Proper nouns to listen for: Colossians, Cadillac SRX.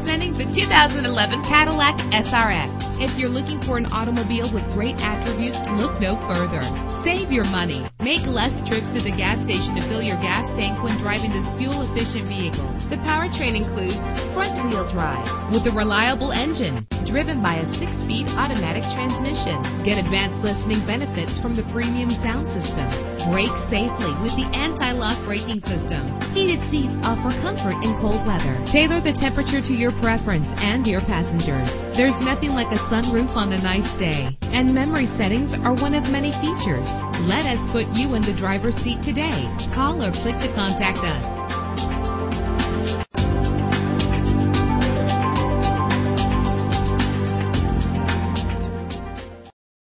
Presenting the 2011 Cadillac SRX. If you're looking for an automobile with great attributes, look no further. Save your money. Make less trips to the gas station to fill your gas tank when driving this fuel-efficient vehicle. The powertrain includes front-wheel drive with a reliable engine driven by a 6-speed automatic transmission. Get advanced listening benefits from the premium sound system. Brake safely with the anti-lock braking system. Heated seats offer comfort in cold weather. Tailor the temperature to your preference and your passengers. There's nothing like a sunroof on a nice day. And memory settings are one of many features. Let us put you in the driver's seat today. Call or click to contact us.